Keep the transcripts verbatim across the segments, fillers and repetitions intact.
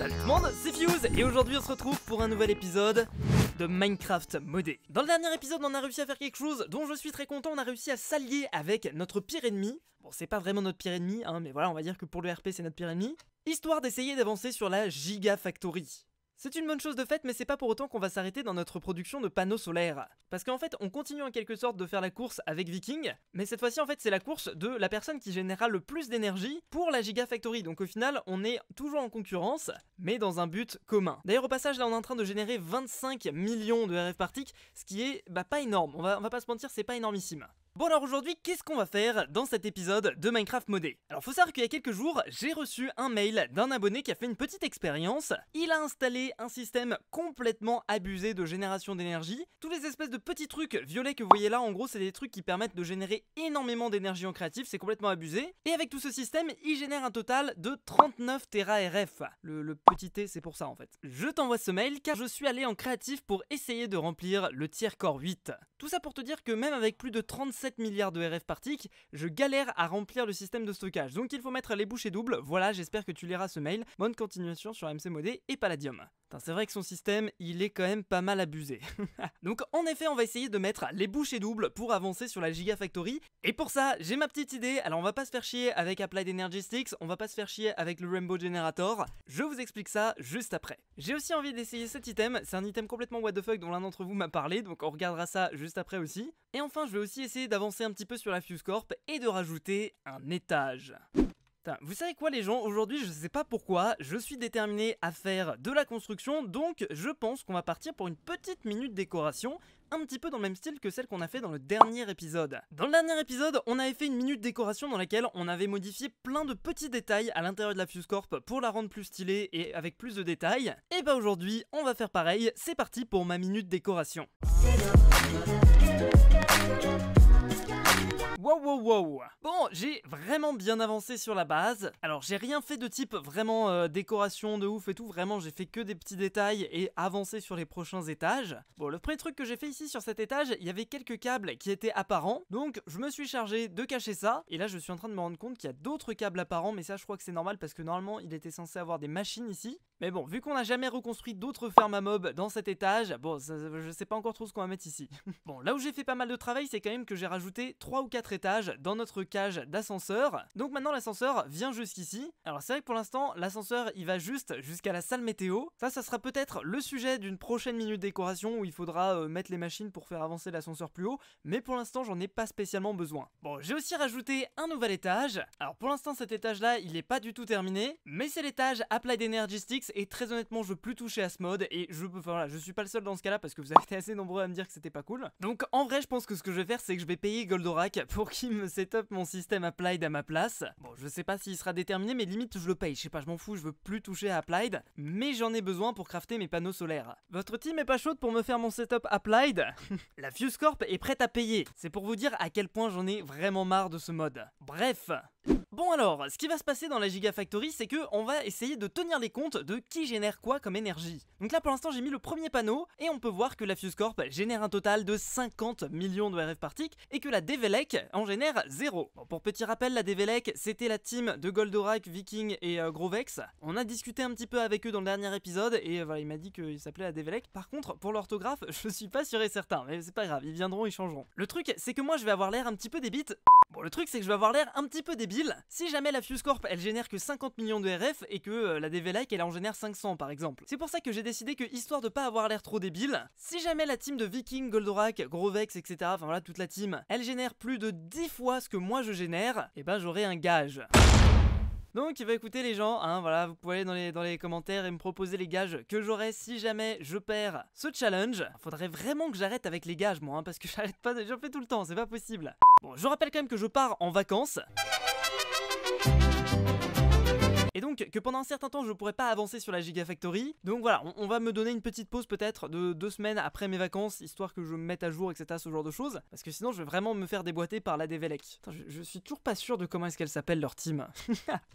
Salut tout le monde, c'est Fuse et aujourd'hui on se retrouve pour un nouvel épisode de Minecraft modé. Dans le dernier épisode on a réussi à faire quelque chose dont je suis très content, on a réussi à s'allier avec notre pire ennemi. Bon c'est pas vraiment notre pire ennemi hein, mais voilà on va dire que pour le R P c'est notre pire ennemi. Histoire d'essayer d'avancer sur la Giga Factory. C'est une bonne chose de fait, mais c'est pas pour autant qu'on va s'arrêter dans notre production de panneaux solaires. Parce qu'en fait, on continue en quelque sorte de faire la course avec Viking, mais cette fois-ci en fait c'est la course de la personne qui générera le plus d'énergie pour la Giga Factory. Donc au final, on est toujours en concurrence, mais dans un but commun. D'ailleurs au passage, là on est en train de générer vingt-cinq millions de R F partiques, ce qui est bah, pas énorme, on va, on va pas se mentir, c'est pas énormissime. Bon alors aujourd'hui, qu'est-ce qu'on va faire dans cet épisode de Minecraft modé? Alors faut savoir qu'il y a quelques jours, j'ai reçu un mail d'un abonné qui a fait une petite expérience. Il a installé un système complètement abusé de génération d'énergie. Tous les espèces de petits trucs violets que vous voyez là, en gros c'est des trucs qui permettent de générer énormément d'énergie en créatif, c'est complètement abusé. Et avec tout ce système, il génère un total de trente-neuf téra R F. Le, le petit T c'est pour ça en fait. Je t'envoie ce mail car je suis allé en créatif pour essayer de remplir le tier core huit. Tout ça pour te dire que même avec plus de trente-sept milliards de R F partiques, je galère à remplir le système de stockage, donc il faut mettre les bouchées doubles. Voilà, j'espère que tu liras ce mail. Bonne continuation sur M C modé et Palladium. C'est vrai que son système, il est quand même pas mal abusé. Donc en effet, on va essayer de mettre les bouchées doubles pour avancer sur la Giga Factory. Et pour ça, j'ai ma petite idée. Alors on va pas se faire chier avec Applied Energistics, on va pas se faire chier avec le Rainbow Generator. Je vous explique ça juste après. J'ai aussi envie d'essayer cet item. C'est un item complètement what the fuck dont l'un d'entre vous m'a parlé, donc on regardera ça juste après aussi. Et enfin, je vais aussi essayer d'avancer un petit peu sur la Fuse Corp et de rajouter un étage. Putain, vous savez quoi les gens, aujourd'hui je sais pas pourquoi, je suis déterminé à faire de la construction, donc je pense qu'on va partir pour une petite minute décoration, un petit peu dans le même style que celle qu'on a fait dans le dernier épisode. Dans le dernier épisode, on avait fait une minute décoration dans laquelle on avait modifié plein de petits détails à l'intérieur de la Fuse Corp pour la rendre plus stylée et avec plus de détails. Et bah aujourd'hui, on va faire pareil, c'est parti pour ma minute décoration. Wow wow wow. Bon, j'ai vraiment bien avancé sur la base. Alors j'ai rien fait de type vraiment euh, décoration de ouf et tout. Vraiment j'ai fait que des petits détails et avancé sur les prochains étages. Bon, le premier truc que j'ai fait ici sur cet étage, il y avait quelques câbles qui étaient apparents. Donc je me suis chargé de cacher ça. Et là je suis en train de me rendre compte qu'il y a d'autres câbles apparents. Mais ça je crois que c'est normal parce que normalement il était censé avoir des machines ici. Mais bon, vu qu'on n'a jamais reconstruit d'autres fermes à mobs dans cet étage, bon, ça, je sais pas encore trop ce qu'on va mettre ici. Bon, là où j'ai fait pas mal de travail, c'est quand même que j'ai rajouté trois ou quatre étages dans notre cage d'ascenseur. Donc maintenant, l'ascenseur vient jusqu'ici. Alors c'est vrai que pour l'instant, l'ascenseur, il va juste jusqu'à la salle météo. Ça, ça sera peut-être le sujet d'une prochaine minute décoration où il faudra euh, mettre les machines pour faire avancer l'ascenseur plus haut. Mais pour l'instant, j'en ai pas spécialement besoin. Bon, j'ai aussi rajouté un nouvel étage. Alors pour l'instant, cet étage-là, il est pas du tout terminé. Mais c'est l'étage Applied Energistics. Et très honnêtement, je veux plus toucher à ce mode et je peux, enfin voilà, je suis pas le seul dans ce cas-là parce que vous avez été assez nombreux à me dire que c'était pas cool. Donc en vrai, je pense que ce que je vais faire, c'est que je vais payer Goldorak pour qu'il me setup mon système Applied à ma place. Bon, je sais pas s'il sera déterminé, mais limite je le paye. Je sais pas, je m'en fous, je veux plus toucher à Applied, mais j'en ai besoin pour crafter mes panneaux solaires. Votre team est pas chaude pour me faire mon setup Applied? La Fuse Corp est prête à payer. C'est pour vous dire à quel point j'en ai vraiment marre de ce mode. Bref. Bon alors, ce qui va se passer dans la Giga Factory, c'est que on va essayer de tenir les comptes de qui génère quoi comme énergie. Donc là pour l'instant j'ai mis le premier panneau et on peut voir que la Fuse Corp génère un total de cinquante millions de R F partiques et que la Develec en génère zéro. Bon, pour petit rappel, la Develec c'était la team de Goldorak, Viking et euh, Grovex. On a discuté un petit peu avec eux dans le dernier épisode et euh, voilà, il m'a dit qu'il s'appelait la Develec. Par contre pour l'orthographe je suis pas sûr et certain, mais c'est pas grave, ils viendront, ils changeront. Le truc c'est que moi je vais avoir l'air un petit peu débile. Bon, le truc c'est que je vais avoir l'air un petit peu débile si jamais la Fuse Corp elle génère que cinquante millions de R F et que euh, la Develec elle en génère cinq cents par exemple. C'est pour ça que j'ai décidé que, histoire de pas avoir l'air trop débile, si jamais la team de Viking, Goldorak, Grovex, et cetera, enfin voilà toute la team, elle génère plus de dix fois ce que moi je génère, et ben j'aurai un gage. Donc il va écouter les gens, hein, voilà, vous pouvez aller dans les, dans les commentaires et me proposer les gages que j'aurai si jamais je perds ce challenge. Faudrait vraiment que j'arrête avec les gages moi, hein, parce que j'arrête pas, j'en fais tout le temps, c'est pas possible. Bon, je rappelle quand même que je pars en vacances. Et donc que pendant un certain temps je pourrais pas avancer sur la Giga Factory. Donc voilà, on, on va me donner une petite pause peut-être de deux semaines après mes vacances, histoire que je me mette à jour, et cetera, ce genre de choses. Parce que sinon je vais vraiment me faire déboîter par la Develec. Attends, je, je suis toujours pas sûr de comment est-ce qu'elle s'appelle leur team.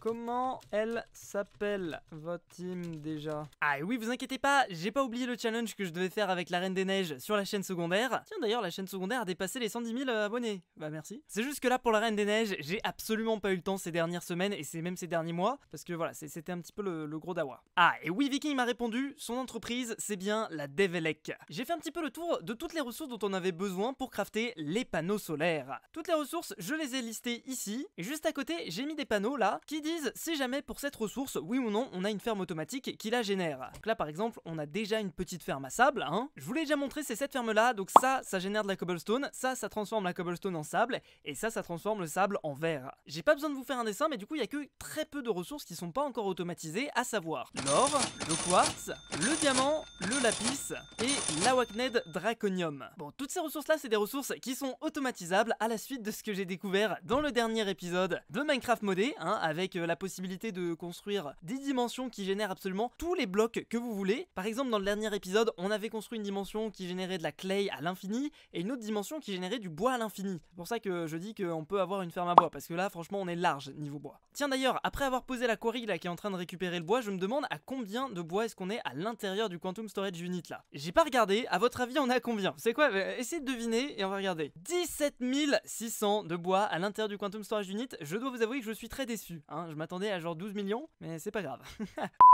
Comment elle s'appelle votre team déjà? Ah et oui, vous inquiétez pas, j'ai pas oublié le challenge que je devais faire avec la Reine des Neiges sur la chaîne secondaire. Tiens d'ailleurs, la chaîne secondaire a dépassé les cent dix mille abonnés. Bah merci. C'est juste que là pour la Reine des Neiges, j'ai absolument pas eu le temps ces dernières semaines et c'est même ces derniers mois. Parce que voilà, c'était un petit peu le, le gros dawa. Ah, et oui, Viking m'a répondu, son entreprise, c'est bien la Develec. J'ai fait un petit peu le tour de toutes les ressources dont on avait besoin pour crafter les panneaux solaires. Toutes les ressources, je les ai listées ici, et juste à côté, j'ai mis des panneaux là, qui disent si jamais pour cette ressource, oui ou non, on a une ferme automatique qui la génère. Donc là, par exemple, on a déjà une petite ferme à sable, hein. Je vous l'ai déjà montré, c'est cette ferme-là, donc ça, ça génère de la cobblestone, ça, ça transforme la cobblestone en sable, et ça, ça transforme le sable en verre. J'ai pas besoin de vous faire un dessin, mais du coup, il y a que très peu de ressources qui sont pas encore automatisées, à savoir l'or, le quartz, le diamant, le lapis et l'awakned draconium. Bon, toutes ces ressources-là, c'est des ressources qui sont automatisables à la suite de ce que j'ai découvert dans le dernier épisode de Minecraft modé, hein, avec la possibilité de construire des dimensions qui génèrent absolument tous les blocs que vous voulez. Par exemple, dans le dernier épisode, on avait construit une dimension qui générait de la clay à l'infini et une autre dimension qui générait du bois à l'infini. C'est pour ça que je dis qu'on peut avoir une ferme à bois, parce que là, franchement, on est large niveau bois. Tiens d'ailleurs, après avoir posé la quarry là qui est en train de récupérer le bois, je me demande à combien de bois est-ce qu'on est à l'intérieur du Quantum Storage Unit là. J'ai pas regardé, à votre avis on est à combien? C'est quoi? Essayez de deviner et on va regarder. dix-sept mille six cents de bois à l'intérieur du Quantum Storage Unit, je dois vous avouer que je suis très déçu, hein. Je m'attendais à genre douze millions, mais c'est pas grave.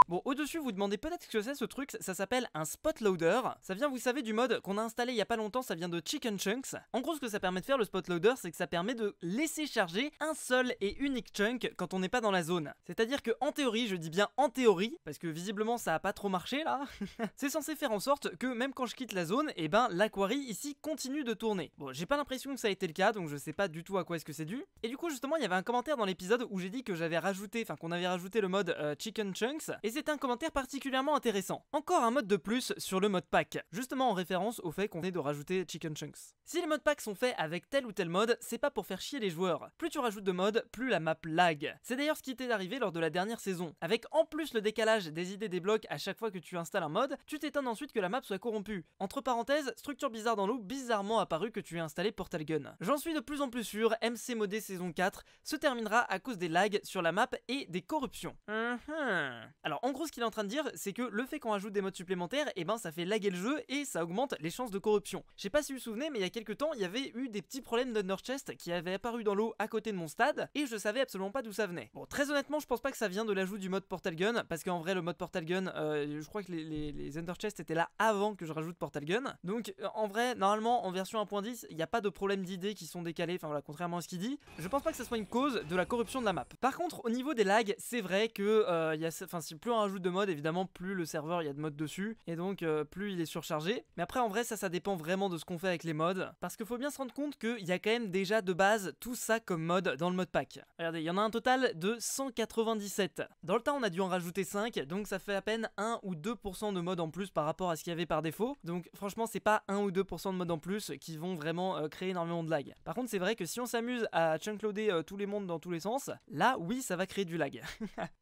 Bon, au-dessus, vous demandez peut-être ce que c'est ce truc, ça s'appelle un spot loader. Ça vient, vous savez, du mode qu'on a installé il y a pas longtemps, ça vient de Chicken Chunks. En gros, ce que ça permet de faire le spot loader, c'est que ça permet de laisser charger un seul et unique chunk quand on n'est pas dans la zone. C'est-à-dire que, en théorie, je dis bien en théorie, parce que visiblement ça a pas trop marché là, c'est censé faire en sorte que même quand je quitte la zone, et eh ben la quarry ici continue de tourner. Bon, j'ai pas l'impression que ça a été le cas, donc je sais pas du tout à quoi est-ce que c'est dû. Et du coup, justement, il y avait un commentaire dans l'épisode où j'ai dit que j'avais rajouté, enfin qu'on avait rajouté le mode euh, Chicken Chunks, et c'est un commentaire particulièrement intéressant. Encore un mode de plus sur le mode pack, justement en référence au fait qu'on ait de rajouter Chicken Chunks. Si les modes packs sont faits avec tel ou tel mode, c'est pas pour faire chier les joueurs. Plus tu rajoutes de modes, plus la map lag. C'est d'ailleurs ce qui t'est arrivé lors de la dernière saison. Avec en plus le décalage des idées des blocs à chaque fois que tu installes un mode, tu t'étonnes ensuite que la map soit corrompue. Entre parenthèses, structure bizarre dans l'eau bizarrement apparue que tu as installé Portal Gun. J'en suis de plus en plus sûr, M C modé saison quatre se terminera à cause des lags sur la map et des corruptions. Mm-hmm. Alors en gros, ce qu'il est en train de dire, c'est que le fait qu'on rajoute des modes supplémentaires, et eh ben ça fait laguer le jeu et ça augmente les chances de corruption. Je sais pas si vous vous souvenez, mais il y a quelques temps, il y avait eu des petits problèmes d'Ender Chests qui avaient apparu dans l'eau à côté de mon stade et je savais absolument pas d'où ça venait. Bon, très honnêtement, je pense pas que ça vient de l'ajout du mode Portal Gun, parce qu'en vrai le mode Portal Gun, euh, je crois que les, les, les Ender Chests étaient là avant que je rajoute Portal Gun. Donc en vrai, normalement en version un point dix, il n'y a pas de problème d'idées qui sont décalées, enfin voilà, contrairement à ce qu'il dit. Je pense pas que ça soit une cause de la corruption de la map. Par contre, au niveau des lags, c'est vrai que euh, y a, enfin, si plus on rajoute de modes, évidemment plus le serveur il y a de modes dessus et donc euh, plus il est surchargé. Mais après en vrai ça, ça dépend vraiment de ce qu'on fait avec les modes, parce qu'il faut bien se rendre compte qu'il y a quand même déjà de base tout ça comme mode dans le mode pack. Regardez, il y en a un total de cent quatre-vingt-dix-sept. Dans le temps, on a dû en rajouter cinq, donc ça fait à peine un ou deux pour cent de modes en plus par rapport à ce qu'il y avait par défaut. Donc franchement, c'est pas un ou deux pour cent de modes en plus qui vont vraiment euh, créer énormément de lag. Par contre, c'est vrai que si on s'amuse à chunkloader euh, tous les mondes dans tous les sens, là oui, ça va créer du lag.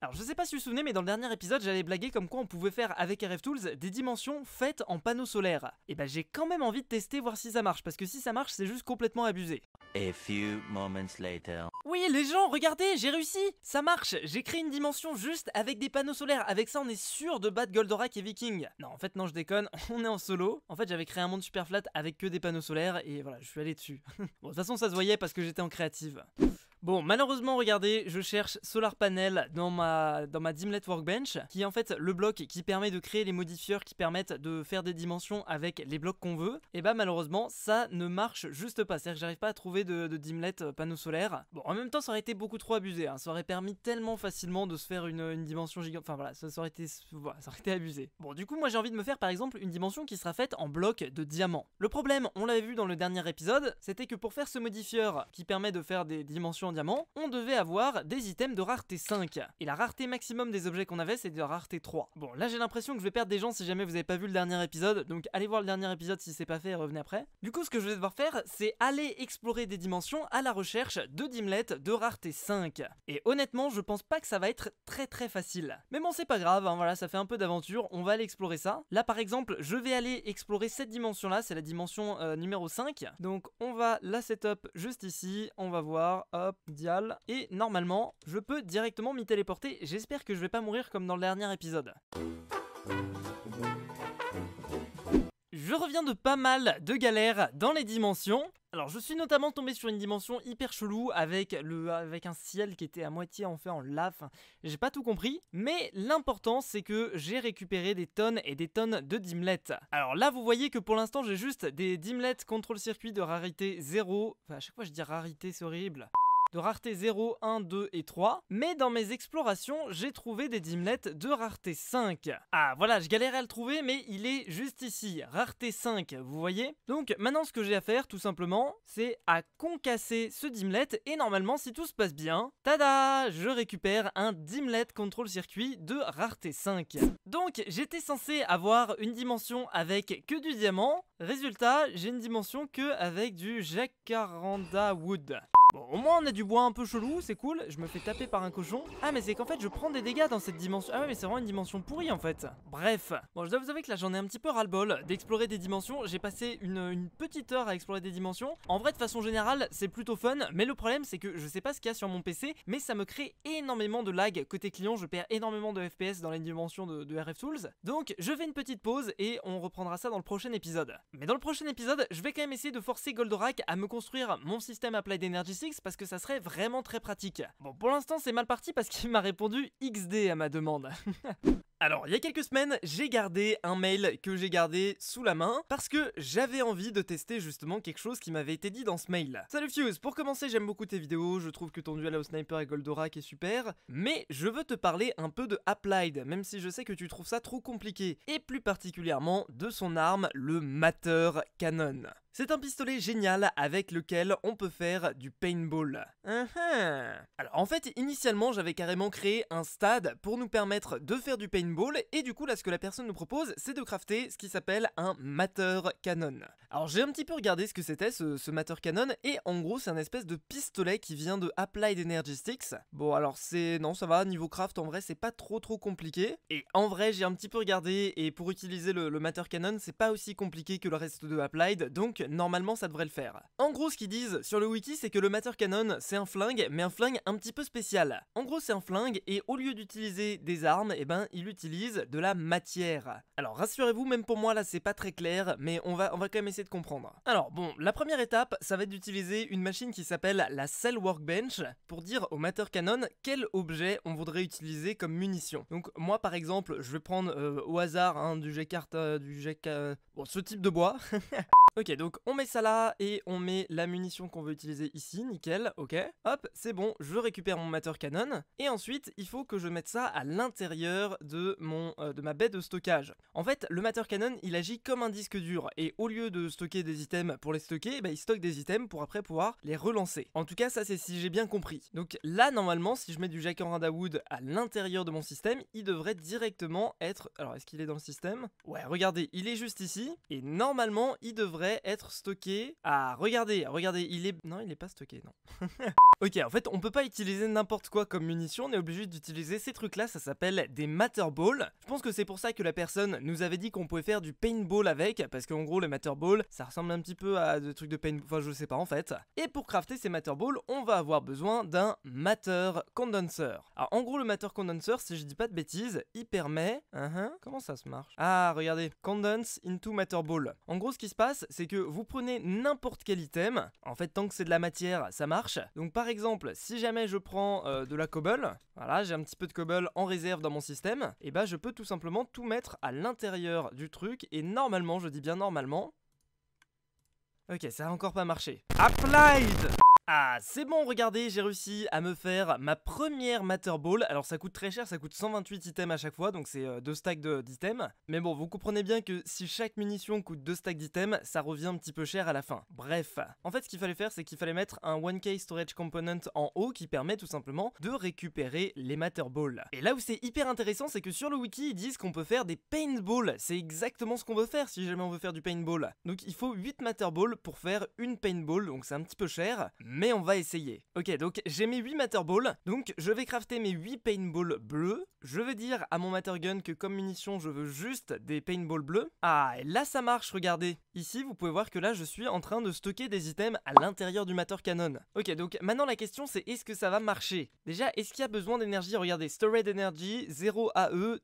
Alors je sais pas si vous vous souvenez, mais dans le dernier épisode, j'avais blagué comme quoi on pouvait faire avec R F Tools des dimensions faites en panneaux solaires. Et bah j'ai quand même envie de tester, voir si ça marche, parce que si ça marche, c'est juste complètement abusé. A few moments later. Oui les gens, regardez, j'ai réussi, ça marche, j'ai créé une dimension juste avec des panneaux solaires, avec ça on est sûr de battre Goldorak et Viking. Non en fait non, je déconne, on est en solo. En fait j'avais créé un monde super flat avec que des panneaux solaires et voilà, je suis allé dessus. Bon de toute façon ça se voyait parce que j'étais en créative. Bon, malheureusement, regardez, je cherche Solar Panel dans ma, dans ma Dimlet Workbench, qui est en fait le bloc qui permet de créer les modifieurs qui permettent de faire des dimensions avec les blocs qu'on veut. Et bah malheureusement, ça ne marche juste pas, c'est-à-dire que j'arrive pas à trouver de, de Dimlet panneau solaire. Bon, en même temps, ça aurait été beaucoup trop abusé, hein. Ça aurait permis tellement facilement de se faire une, une dimension gigante, enfin voilà, ça, ça aurait été, voilà, ça aurait été abusé. Bon, du coup, moi j'ai envie de me faire par exemple une dimension qui sera faite en bloc de diamant. Le problème, on l'avait vu dans le dernier épisode, c'était que pour faire ce modifieur qui permet de faire des dimensions en diamant, on devait avoir des items de rareté cinq. Et la rareté maximum des objets qu'on avait, c'est de rareté trois. Bon, là j'ai l'impression que je vais perdre des gens si jamais vous avez pas vu le dernier épisode, donc allez voir le dernier épisode si c'est pas fait et revenez après. Du coup, ce que je vais devoir faire, c'est aller explorer des dimensions à la recherche de dimlets de rareté cinq. Et honnêtement, je pense pas que ça va être très très facile. Mais bon, c'est pas grave, hein, voilà, ça fait un peu d'aventure, on va aller explorer ça. Là par exemple, je vais aller explorer cette dimension-là, c'est la dimension euh, numéro cinq. Donc on va la setup juste ici, on va voir, hop, dial, et normalement je peux directement m'y téléporter. J'espère que je vais pas mourir comme dans le dernier épisode. Je reviens de pas mal de galères dans les dimensions Alors je suis notamment tombé sur une dimension hyper chelou avec, le, avec un ciel qui était à moitié en fait en lave, enfin, j'ai pas tout compris, mais l'important c'est que j'ai récupéré des tonnes et des tonnes de dimlettes. Alors là vous voyez que pour l'instant j'ai juste des dimlettes contrôle circuit de rarité zéro, enfin à chaque fois je dis rarité c'est horrible, de rareté zéro, un, deux et trois, mais dans mes explorations, j'ai trouvé des dimlettes de rareté cinq. Ah voilà, je galérais à le trouver, mais il est juste ici, rareté cinq, vous voyez? Donc maintenant ce que j'ai à faire, tout simplement, c'est à concasser ce dimlet, et normalement, si tout se passe bien, tada, je récupère un dimlet contrôle circuit de rareté cinq. Donc j'étais censé avoir une dimension avec que du diamant, résultat, j'ai une dimension que avec du Jacaranda Wood. Bon, au moins on a du bois un peu chelou, c'est cool, je me fais taper par un cochon. Ah mais c'est qu'en fait je prends des dégâts dans cette dimension, ah ouais mais c'est vraiment une dimension pourrie en fait. Bref, bon je dois vous avouer que là j'en ai un petit peu ras-le-bol d'explorer des dimensions, j'ai passé une, une petite heure à explorer des dimensions. En vrai de façon générale c'est plutôt fun, mais le problème c'est que je sais pas ce qu'il y a sur mon P C, mais ça me crée énormément de lag, côté client je perds énormément de F P S dans les dimensions de, de R F Tools. Donc je fais une petite pause et on reprendra ça dans le prochain épisode. Mais dans le prochain épisode je vais quand même essayer de forcer Goldorak à me construire mon système Applied Energistics parce que ça serait vraiment très pratique. Bon, pour l'instant, c'est mal parti parce qu'il m'a répondu X D à ma demande. Alors, il y a quelques semaines, j'ai gardé un mail que j'ai gardé sous la main parce que j'avais envie de tester justement quelque chose qui m'avait été dit dans ce mail. Salut Fuse, pour commencer, j'aime beaucoup tes vidéos, je trouve que ton duel au sniper et Goldorak est super, mais je veux te parler un peu de Applied, même si je sais que tu trouves ça trop compliqué, et plus particulièrement de son arme, le Matter Cannon. C'est un pistolet génial avec lequel on peut faire du Paint Ball. Uh-huh. Alors en fait, initialement, j'avais carrément créé un stade pour nous permettre de faire du Paint Ball, et du coup là ce que la personne nous propose c'est de crafter ce qui s'appelle un Matter Cannon. Alors j'ai un petit peu regardé ce que c'était ce, ce Matter Cannon, et en gros c'est un espèce de pistolet qui vient de Applied Energistics. Bon alors c'est... non ça va, niveau craft en vrai c'est pas trop trop compliqué, et en vrai j'ai un petit peu regardé et pour utiliser le, le Matter Cannon c'est pas aussi compliqué que le reste de Applied, donc normalement ça devrait le faire. En gros ce qu'ils disent sur le wiki c'est que le Matter Cannon c'est un flingue, mais un flingue un petit peu spécial. En gros c'est un flingue et au lieu d'utiliser des armes, et eh ben il utilise de la matière. Alors rassurez-vous, même pour moi là c'est pas très clair, mais on va, on va quand même essayer de comprendre. Alors bon, la première étape ça va être d'utiliser une machine qui s'appelle la Cell Workbench pour dire au Matter Cannon quel objet on voudrait utiliser comme munition. Donc moi par exemple je vais prendre euh, au hasard hein, du G-cart, euh, du G-cart, euh, bon ce type de bois. Ok, donc on met ça là et on met la munition qu'on veut utiliser ici, nickel, ok. Hop, c'est bon, je récupère mon Matter Cannon. Et ensuite, il faut que je mette ça à l'intérieur de, euh, de ma baie de stockage. En fait, le Matter Cannon, il agit comme un disque dur. Et au lieu de stocker des items pour les stocker, bah, il stocke des items pour après pouvoir les relancer. En tout cas, ça c'est si j'ai bien compris. Donc là, normalement, si je mets du Jacaranda Wood à l'intérieur de mon système, il devrait directement être... Alors, est-ce qu'il est dans le système? Ouais, regardez, il est juste ici. Et normalement, il devrait être stocké. Ah, regardez, regardez, il est... Non, il est pas stocké, non. Ok, en fait, on peut pas utiliser n'importe quoi comme munition, on est obligé d'utiliser ces trucs-là, ça s'appelle des Matter Ball. Je pense que c'est pour ça que la personne nous avait dit qu'on pouvait faire du Paintball avec, parce qu'en gros, les Matter Ball, ça ressemble un petit peu à des trucs de Paintball, enfin, je sais pas, en fait. Et pour crafter ces Matter Ball, on va avoir besoin d'un Matter Condenser. Alors, en gros, le Matter Condenser, si je dis pas de bêtises, il permet... Uh-huh. Comment ça se marche? Ah, regardez, Condense into Matter Ball. En gros, ce qui se passe, c'est que vous prenez n'importe quel item, en fait tant que c'est de la matière ça marche, donc par exemple si jamais je prends euh, de la cobble, voilà j'ai un petit peu de cobble en réserve dans mon système, et bah je peux tout simplement tout mettre à l'intérieur du truc, et normalement, je dis bien normalement, ok ça a encore pas marché, Applied. Ah, c'est bon, regardez, j'ai réussi à me faire ma première Matter Ball. Alors, ça coûte très cher, ça coûte cent vingt-huit items à chaque fois, donc c'est euh, deux stacks d'items. Mais bon, vous comprenez bien que si chaque munition coûte deux stacks d'items, ça revient un petit peu cher à la fin. Bref, en fait, ce qu'il fallait faire, c'est qu'il fallait mettre un one K Storage Component en haut qui permet tout simplement de récupérer les Matter Ball. Et là où c'est hyper intéressant, c'est que sur le wiki, ils disent qu'on peut faire des Paintball. C'est exactement ce qu'on veut faire si jamais on veut faire du Paintball. Donc, il faut huit Matter Ball pour faire une Paintball, donc c'est un petit peu cher. Mais on va essayer. Ok, donc j'ai mes huit Matter Ball, donc je vais crafter mes huit Paintball bleus. Je vais dire à mon Matter Gun que comme munition, je veux juste des Paintball bleus. Ah, et là ça marche, regardez. Ici, vous pouvez voir que là, je suis en train de stocker des items à l'intérieur du Matter Cannon. Ok, donc maintenant la question, c'est est-ce que ça va marcher? Déjà, est-ce qu'il y a besoin d'énergie? Regardez, Storage Energy, zéro A E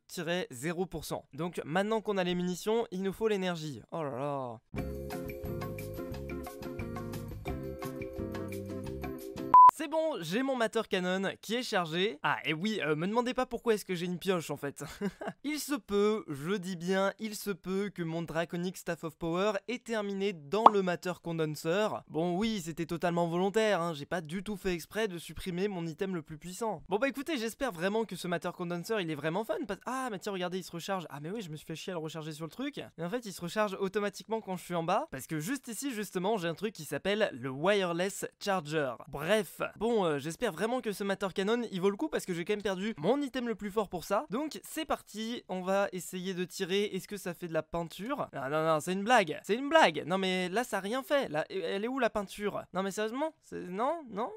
zéro pour cent. Donc maintenant qu'on a les munitions, il nous faut l'énergie. Oh là là. C'est bon, j'ai mon Matter Cannon qui est chargé. Ah, et oui, euh, me demandez pas pourquoi est-ce que j'ai une pioche en fait. Il se peut, je dis bien, il se peut que mon Draconic Staff of Power ait terminé dans le Matter Condenser. Bon oui, c'était totalement volontaire, hein, j'ai pas du tout fait exprès de supprimer mon item le plus puissant. Bon bah écoutez, j'espère vraiment que ce Matter Condenser, il est vraiment fun. Parce... Ah, mais tiens, regardez, il se recharge. Ah mais oui, je me suis fait chier à le recharger sur le truc. Et en fait, il se recharge automatiquement quand je suis en bas. Parce que juste ici, justement, j'ai un truc qui s'appelle le Wireless Charger. Bref. Bon, euh, j'espère vraiment que ce Matter Cannon il vaut le coup parce que j'ai quand même perdu mon item le plus fort pour ça. Donc c'est parti, on va essayer de tirer. Est-ce que ça fait de la peinture? Non, non, non, c'est une blague, c'est une blague. Non mais là ça a rien fait, là, elle est où la peinture? Non mais sérieusement, non, non.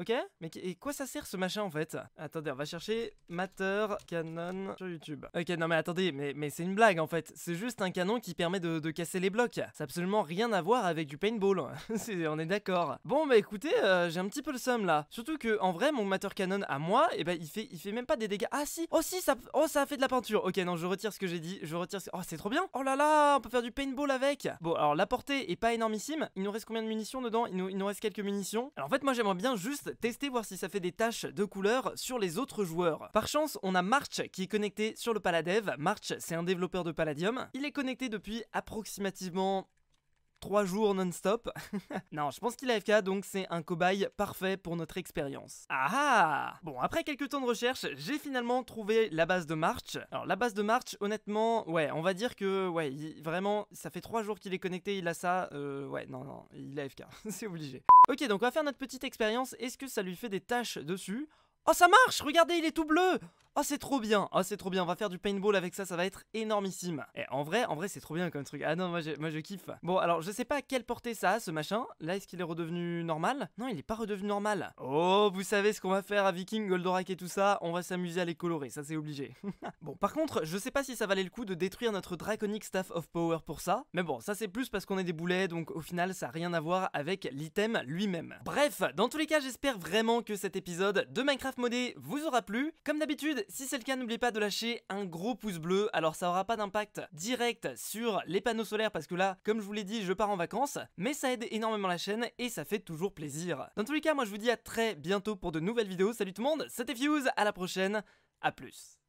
Ok, mais et quoi ça sert ce machin en fait? Attendez, on va chercher Matter Cannon sur YouTube. Ok, non mais attendez, mais, mais c'est une blague en fait. C'est juste un canon qui permet de, de casser les blocs. Ça n'a absolument rien à voir avec du Paint Ball. On est d'accord. Bon bah écoutez, euh, j'ai un petit peu le seum là. Surtout que en vrai, mon Matter Cannon à moi, et eh ben il fait, il fait même pas des dégâts. Ah si, oh si, ça, oh ça a fait de la peinture. Ok, non, je retire ce que j'ai dit. Je retire. Ce... Oh c'est trop bien. Oh là là, on peut faire du Paint Ball avec. Bon, alors la portée est pas énormissime. Il nous reste combien de munitions dedans? Il nous, il nous reste quelques munitions. Alors en fait, moi j'aimerais bien juste tester voir si ça fait des taches de couleur sur les autres joueurs. Par chance, on a March qui est connecté sur le Paladev. March, c'est un développeur de Palladium. Il est connecté depuis approximativement trois jours non-stop. Non, je pense qu'il est A F K, donc c'est un cobaye parfait pour notre expérience. Ah. Bon, après quelques temps de recherche, j'ai finalement trouvé la base de March. Alors la base de March, honnêtement, ouais, on va dire que, ouais, il, vraiment, ça fait trois jours qu'il est connecté, il a ça, euh, ouais, non, non, il est A F K, c'est obligé. Ok, donc on va faire notre petite expérience, est-ce que ça lui fait des taches dessus? Oh ça marche, regardez, il est tout bleu. Oh c'est trop bien, oh c'est trop bien, on va faire du paintball avec ça, ça va être énormissime. Et en vrai, en vrai c'est trop bien comme truc, ah non moi je, moi je kiffe. Bon alors je sais pas à quelle portée ça a ce machin, là est-ce qu'il est redevenu normal? Non il est pas redevenu normal. Oh vous savez ce qu'on va faire à Viking, Goldorak et tout ça, on va s'amuser à les colorer, ça c'est obligé. Bon par contre je sais pas si ça valait le coup de détruire notre Draconic Staff of Power pour ça. Mais bon ça c'est plus parce qu'on est des boulets, donc au final ça a rien à voir avec l'item lui-même. Bref, dans tous les cas j'espère vraiment que cet épisode de Minecraft modé vous aura plu. Comme d'habitude, si c'est le cas, n'oubliez pas de lâcher un gros pouce bleu. Alors ça aura pas d'impact direct sur les panneaux solaires parce que là, comme je vous l'ai dit, je pars en vacances, mais ça aide énormément la chaîne et ça fait toujours plaisir. Dans tous les cas, moi je vous dis à très bientôt pour de nouvelles vidéos. Salut tout le monde, c'était Fuse, à la prochaine, à plus.